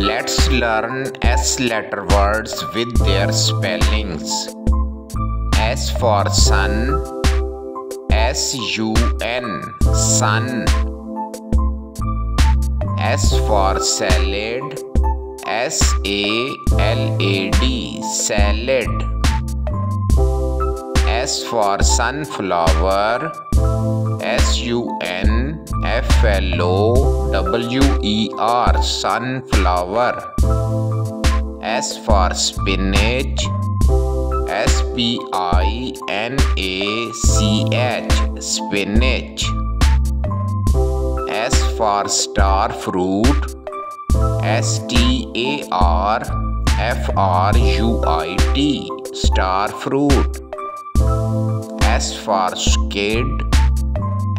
Let's learn S letter words with their spellings. S for sun, S-U-N, sun. S for salad, S-A-L-A-D, salad. S for sunflower, S-U-N-F-L-O-W-E-R, sunflower. S for spinach, S-P-I-N-A-C-H, spinach. S for star fruit, S-T-A-R-F-R-U-I-T, star fruit. S for squid,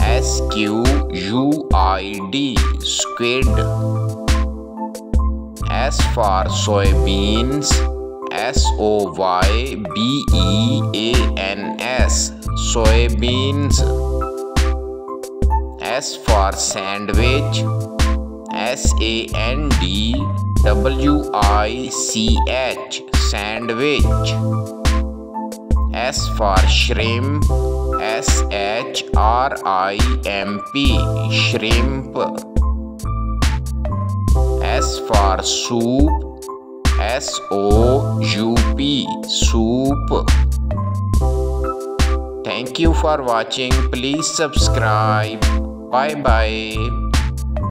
S-Q-U-I-D, squid. S for soybeans, S-O-Y-B-E-A-N-S, soybeans. S for sandwich, S-A-N-D-W-I-C-H, sandwich. S for shrimp, S-H-R-I-M-P, shrimp. S for soup, S-O-U-P, soup. Thank you for watching. Please subscribe. Bye bye.